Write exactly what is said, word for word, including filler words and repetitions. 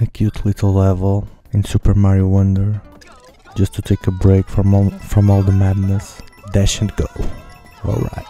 a cute little level in Super Mario Wonder, just to take a break from all, from all the madness. Dash and go. Alright.